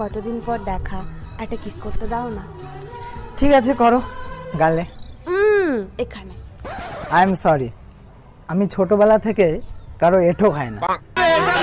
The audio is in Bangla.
কতদিন পর দেখা, একটা কিস করতে দাও না। ঠিক আছে করো। গালে এখানে আই এম সরি, আমি ছোটবেলা থেকে কারো এঁঠো খাই না।